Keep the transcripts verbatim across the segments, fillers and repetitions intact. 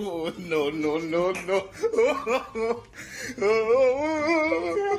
Oh, no, no, no, no. Oh, oh, oh, oh.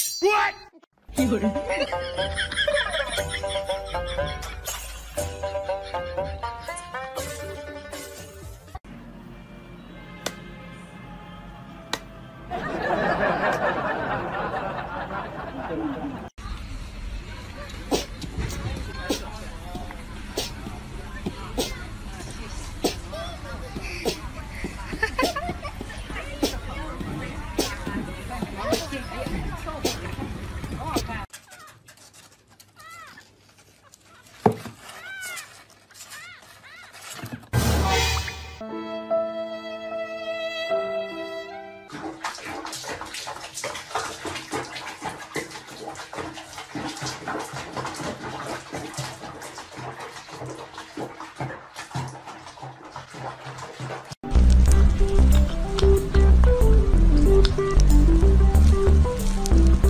What?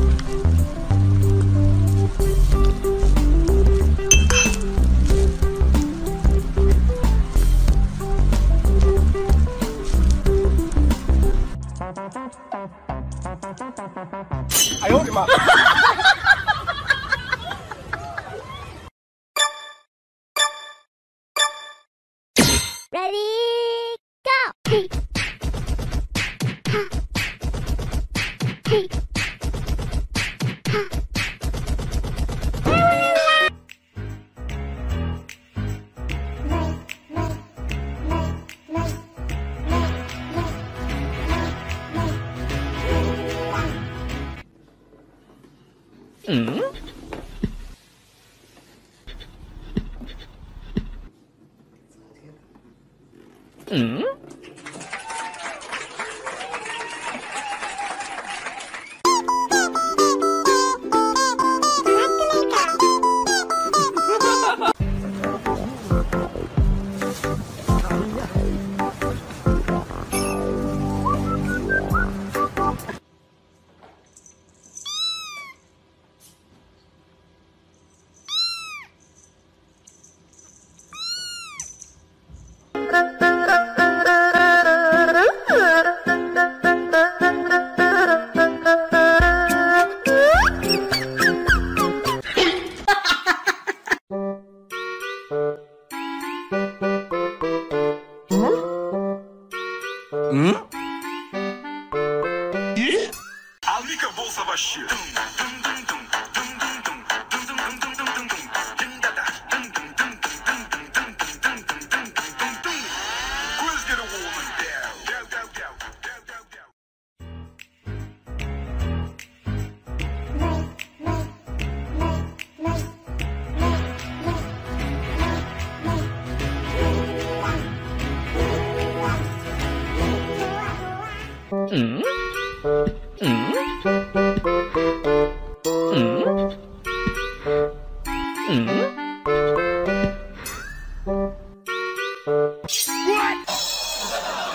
Babe. Ready, go! What? I hold him up. Mm. Mm. А лика болса вообще. Mm. Mm. Mm. Mm. What?